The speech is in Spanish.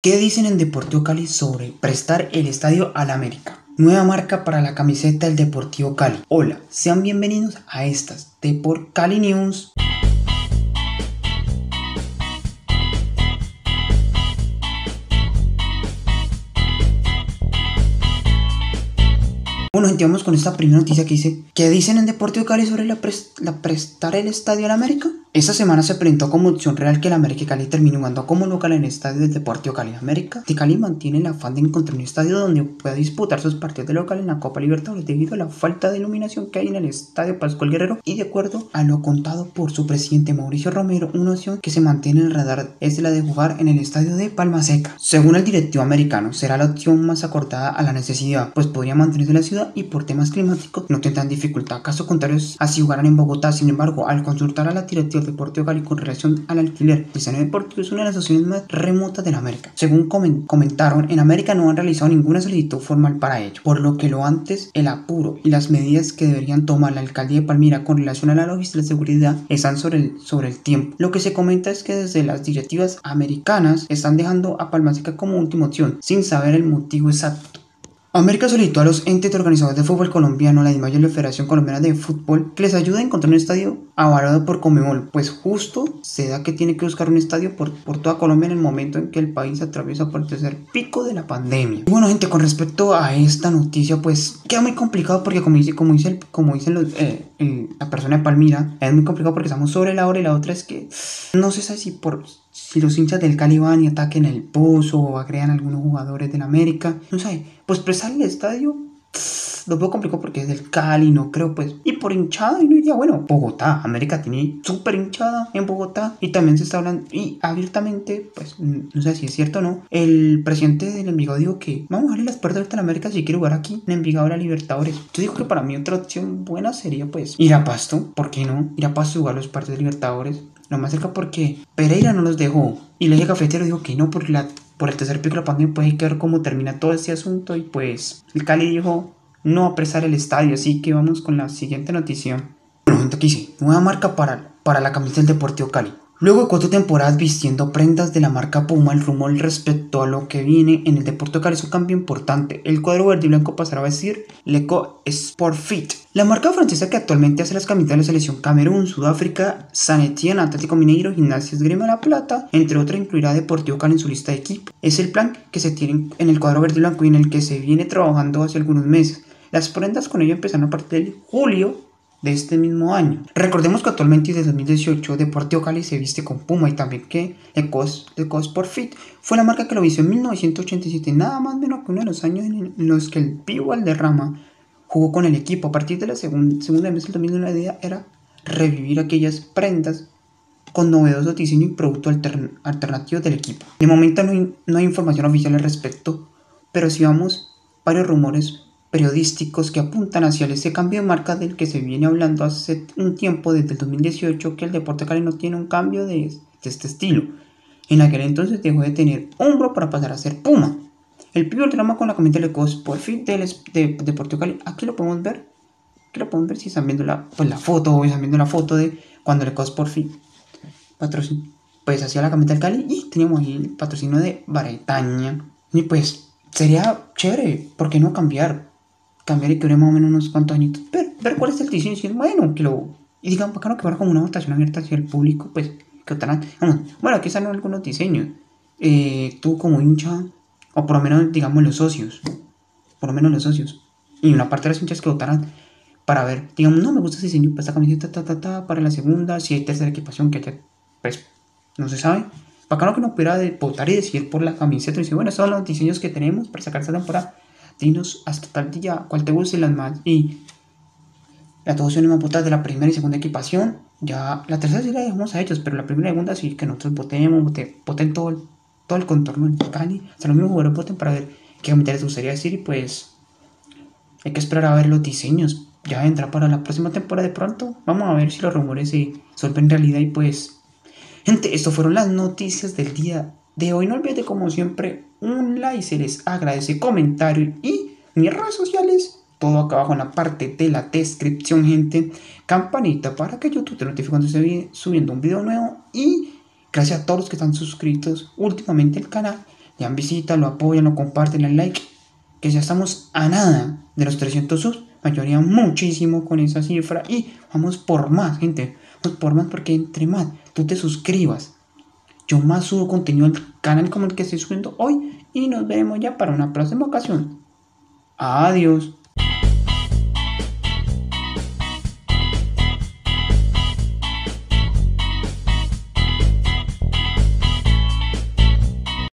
¿Qué dicen en Deportivo Cali sobre prestar el estadio al América? Nueva marca para la camiseta del Deportivo Cali. Hola, sean bienvenidos a estas Deport Cali News. Bueno, gente, vamos con esta primera noticia que dice: ¿qué dicen en Deportivo Cali sobre prestar el estadio al América? Esta semana se presentó como opción real que el América y Cali termine jugando como local en el estadio del Deportivo Cali. América de Cali mantiene el afán de encontrar un estadio donde pueda disputar sus partidos de local en la Copa Libertadores debido a la falta de iluminación que hay en el estadio Pascual Guerrero, y de acuerdo a lo contado por su presidente Mauricio Romero, una opción que se mantiene en el radar es la de jugar en el estadio de Palmaseca. Según el directivo americano, será la opción más acordada a la necesidad, pues podría mantenerse en la ciudad y por temas climáticos no tendrán dificultad. Caso contrario, así jugarán en Bogotá. Sin embargo, al consultar a la directiva Deportivo Cali con relación al alquiler, el estadio deportivo es una de las opciones más remotas de la América. Según comentaron, en América no han realizado ninguna solicitud formal para ello, por lo que lo antes el apuro y las medidas que deberían tomar la alcaldía de Palmira con relación a la logística de seguridad están sobre el tiempo. Lo que se comenta es que desde las directivas americanas están dejando a Palmaseca como última opción, sin saber el motivo exacto. América solicitó a los entes organizadores de fútbol colombiano, la Dimayor y la Federación Colombiana de Fútbol, que les ayude a encontrar un estadio avalado por CONMEBOL, pues justo se da que tiene que buscar un estadio por toda Colombia en el momento en que el país atraviesa por el tercer pico de la pandemia. Y bueno, gente, con respecto a esta noticia, pues queda muy complicado porque como dice la persona de Palmira, es muy complicado porque estamos sobre la hora, y la otra es que no se sabe si los hinchas del Cali van y ataquen el pozo o agregan algunos jugadores del América, no sé, pues prestar el estadio lo veo complicado porque es del Cali, no creo, pues, y por hinchada, y no diría, bueno, Bogotá, América tiene súper hinchada en Bogotá, y también se está hablando, y abiertamente, pues, no sé si es cierto o no, el presidente del Envigado dijo que vamos a darle las puertas a la América si quiere jugar aquí en Envigado a la Libertadores. Yo digo que para mí otra opción buena sería, pues, ir a Pasto, ¿por qué no? Ir a Pasto y jugar los partidos de Libertadores, lo más cerca, porque Pereira no los dejó, y el eje cafetero dijo que no, porque por el tercer pico de la pandemia puede quedar cómo termina todo este asunto, y pues el Cali dijo no apresar el estadio. Así que vamos con la siguiente noticia. Bueno, gente, aquí dice: nueva marca para la camiseta del Deportivo Cali. Luego de 4 temporadas vistiendo prendas de la marca Puma, el rumor respecto a lo que viene en el Deportivo Cali es un cambio importante. El cuadro verde y blanco pasará a vestir Le Coq Sportif, la marca francesa que actualmente hace las camisetas de la selección Camerún, Sudáfrica, San Etienne, Atlético Mineiro, Gimnasia y Esgrima La Plata, entre otras. Incluirá Deportivo Cali en su lista de equipo. Es el plan que se tiene en el cuadro verde y blanco y en el que se viene trabajando hace algunos meses. Las prendas con ello empezaron a partir de julio de este mismo año. Recordemos que actualmente desde 2018 Deportivo Cali se viste con Puma, y también que Le Coq Sportif fue la marca que lo vistió en 1987, nada más menos que uno de los años en los que el Pivo Alderrama jugó con el equipo. A partir de la segunda mesa del 2009, la idea era revivir aquellas prendas con novedoso diseño y producto alternativo del equipo. De momento no hay información oficial al respecto, pero sí vamos varios rumores periodísticos que apuntan hacia ese cambio de marca del que se viene hablando hace un tiempo, desde el 2018, que el Deportivo Cali no tiene un cambio de este estilo. En aquel entonces dejó de tener hombro para pasar a ser Puma. El pivo del drama con la camiseta Le Coq Sportif de Deportivo Cali, aquí lo podemos ver. Aquí lo podemos ver si están viendo la foto, o están viendo la foto de cuando Le Coq Sportif patrocinó, pues, hacía la camiseta del Cali, y teníamos ahí el patrocinio de Bretaña. Y pues sería chévere, ¿por qué no cambiar y que dure más o menos unos cuantos añitos, ver cuál es el diseño, y bueno, que lo, y digan, bacano, que fuera como una votación abierta hacia el público, pues, que votarán, bueno, aquí salen algunos diseños, tú como hincha, o por lo menos, digamos, los socios, y una parte de los hinchas que votarán, para ver, digamos, no, me gusta ese diseño, para esta camiseta, para la segunda, si hay tercera equipación, que haya, pues, no se sabe, bacano que no pudiera votar y decidir por la camiseta, y decir, bueno, estos son los diseños que tenemos para sacar esta temporada. Dinos hasta tal día cuál te guste, las más, y las dos opciones más votadas de la primera y segunda equipación. Ya la tercera sí la dejamos a ellos, pero la primera y segunda sí que nosotros voten todo el contorno del Cali. O sea, los mismos jugadores voten para ver qué camiseta les gustaría decir, y pues hay que esperar a ver los diseños. Ya entra para la próxima temporada de pronto. Vamos a ver si los rumores se vuelven realidad. Y pues, gente, estas fueron las noticias del día de hoy. No olviden, como siempre, un like, se les agradece, comentario, y mis redes sociales, todo acá abajo en la parte de la descripción, gente. Campanita para que YouTube te notifique cuando esté subiendo un video nuevo, y gracias a todos los que están suscritos últimamente al canal. le dan visita, lo apoyan, lo comparten, el like, que ya estamos a nada de los 300 subs, mayoría muchísimo con esa cifra, y vamos por más, gente, vamos por más, porque entre más tú te suscribas, yo más subo contenido al canal como el que estoy subiendo hoy, y nos veremos ya para una próxima ocasión. Adiós.